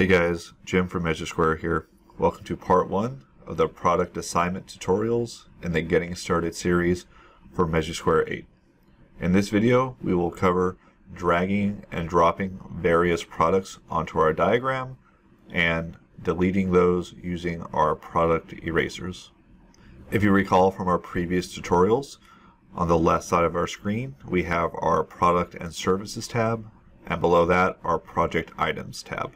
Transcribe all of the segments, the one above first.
Hey guys, Jim from Measure Square here. Welcome to part 1 of the product assignment tutorials in the Getting Started series for Measure Square 8. In this video, we will cover dragging and dropping various products onto our diagram and deleting those using our product erasers. If you recall from our previous tutorials, on the left side of our screen, we have our Product and Services tab, and below that, our Project Items tab.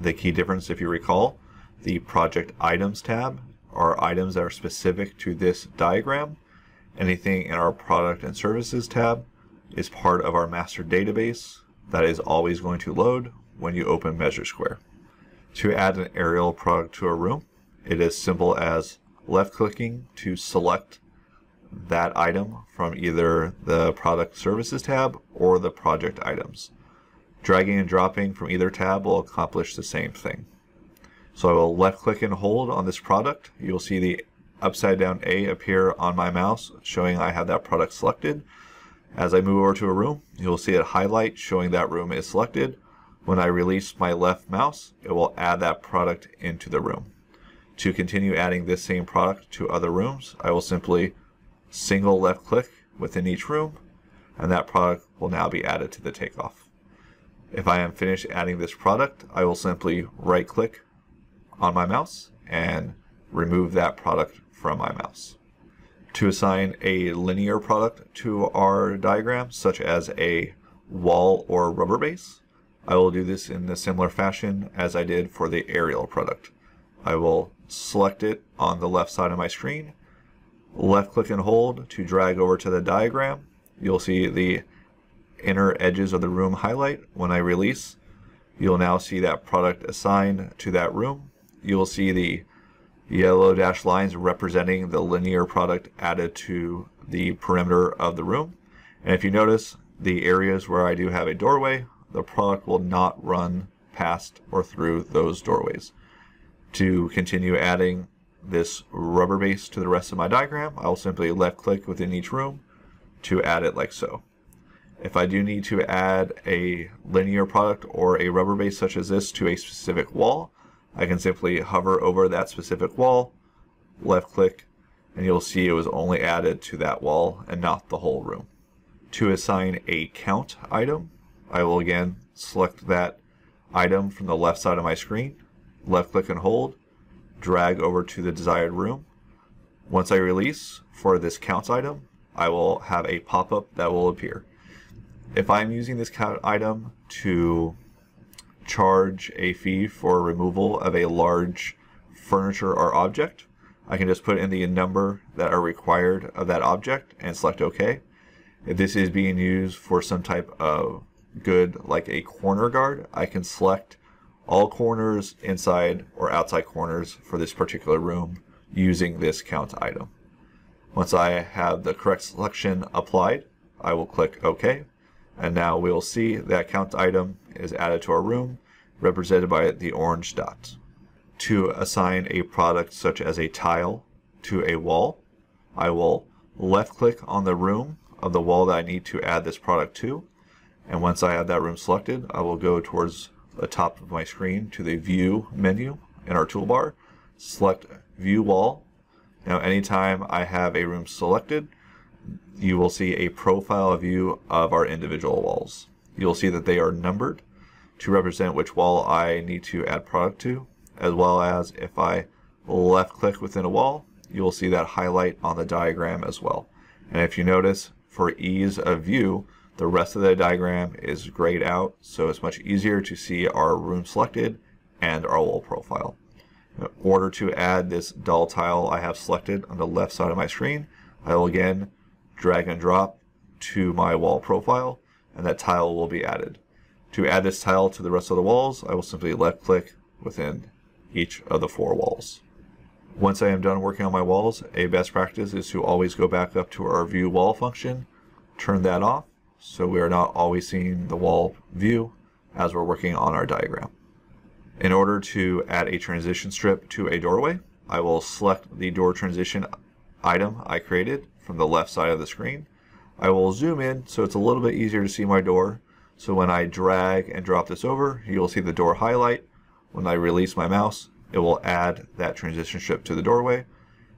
The key difference, if you recall, the Project Items tab are items that are specific to this diagram. Anything in our Product and Services tab is part of our master database that is always going to load when you open Measure Square. To add an aerial product to a room, it is simple as left-clicking to select that item from either the Product Services tab or the Project Items. Dragging and dropping from either tab will accomplish the same thing. So I will left click and hold on this product. You'll see the upside down A appear on my mouse showing I have that product selected. As I move over to a room, you'll see it highlight showing that room is selected. When I release my left mouse, it will add that product into the room. To continue adding this same product to other rooms, I will simply single left click within each room, and that product will now be added to the takeoff. If I am finished adding this product, I will simply right click on my mouse and remove that product from my mouse. To assign a linear product to our diagram, such as a wall or rubber base, I will do this in a similar fashion as I did for the aerial product. I will select it on the left side of my screen, left click and hold to drag over to the diagram. You'll see the inner edges of the room highlight. When I release, you'll now see that product assigned to that room. You'll see the yellow dashed lines representing the linear product added to the perimeter of the room. And if you notice, the areas where I do have a doorway, the product will not run past or through those doorways. To continue adding this rubber base to the rest of my diagram, I will simply left click within each room to add it like so. If I do need to add a linear product or a rubber base such as this to a specific wall, I can simply hover over that specific wall, left click, and you'll see it was only added to that wall and not the whole room. To assign a count item, I will again select that item from the left side of my screen, left click and hold, drag over to the desired room. Once I release for this count item, I will have a pop-up that will appear. If I'm using this count item to charge a fee for removal of a large furniture or object, I can just put in the number that are required of that object and select OK. If this is being used for some type of good like a corner guard, I can select all corners, inside or outside corners for this particular room using this count item. Once I have the correct selection applied, I will click OK. And now we'll see that count item is added to our room, represented by the orange dot. To assign a product such as a tile to a wall, I will left click on the room of the wall that I need to add this product to. And once I have that room selected, I will go towards the top of my screen to the View menu in our toolbar, select View Wall. Now anytime I have a room selected, you will see a profile view of our individual walls. You'll see that they are numbered to represent which wall I need to add product to, as well as if I left click within a wall, you'll see that highlight on the diagram as well. And if you notice, for ease of view, the rest of the diagram is grayed out, so it's much easier to see our room selected and our wall profile. In order to add this doll tile I have selected on the left side of my screen, I will again drag and drop to my wall profile, and that tile will be added. To add this tile to the rest of the walls, I will simply left click within each of the 4 walls. Once I am done working on my walls, a best practice is to always go back up to our view wall function, turn that off, so we are not always seeing the wall view as we're working on our diagram. In order to add a transition strip to a doorway, I will select the door transition item I created from the left side of the screen. I will zoom in so it's a little bit easier to see my door. So when I drag and drop this over, you'll see the door highlight. When I release my mouse, it will add that transition strip to the doorway.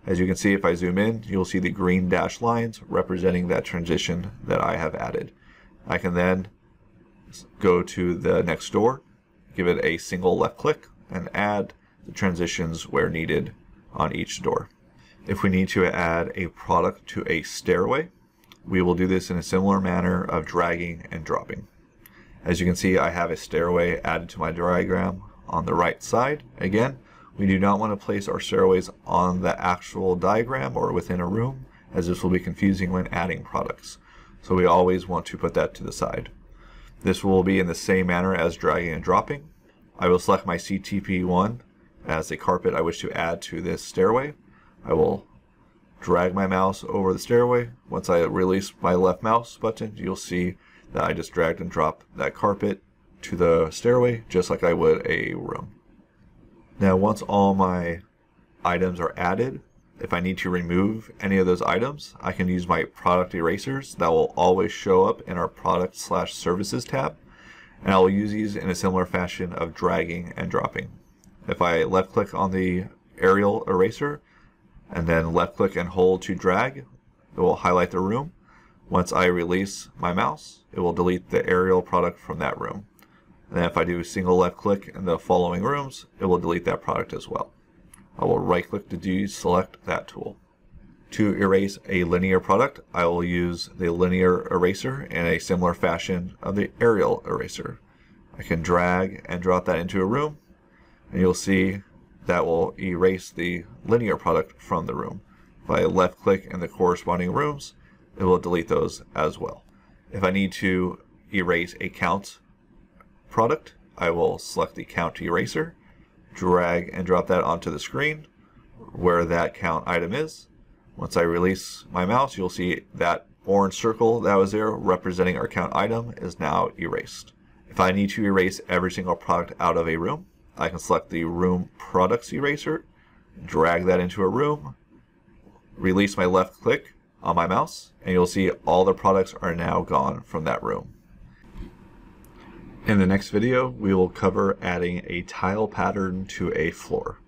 As you can see, if I zoom in, you'll see the green dashed lines representing that transition that I have added. I can then go to the next door, give it a single left click, and add the transitions where needed on each door. If we need to add a product to a stairway, we will do this in a similar manner of dragging and dropping. As you can see, I have a stairway added to my diagram on the right side. Again, we do not want to place our stairways on the actual diagram or within a room, as this will be confusing when adding products. So we always want to put that to the side. This will be in the same manner as dragging and dropping. I will select my CTP1 as the carpet I wish to add to this stairway. I will drag my mouse over the stairway. Once I release my left mouse button, you'll see that I just dragged and dropped that carpet to the stairway, just like I would a room. Now, once all my items are added, if I need to remove any of those items, I can use my product erasers that will always show up in our product/services tab. And I will use these in a similar fashion of dragging and dropping. If I left click on the Arial eraser and then left click and hold to drag, it will highlight the room. Once I release my mouse, it will delete the Arial product from that room. And then if I do a single left click in the following rooms, it will delete that product as well. I will right click to deselect that tool. To erase a linear product, I will use the linear eraser in a similar fashion of the Arial eraser. I can drag and drop that into a room, and you'll see that will erase the linear product from the room. If I left click in the corresponding rooms, it will delete those as well. If I need to erase a count product, I will select the count eraser, drag and drop that onto the screen where that count item is. Once I release my mouse, you'll see that orange circle that was there representing our count item is now erased. If I need to erase every single product out of a room, I can select the room products eraser, drag that into a room, release my left click on my mouse, and you'll see all the products are now gone from that room. In the next video, we will cover adding a tile pattern to a floor.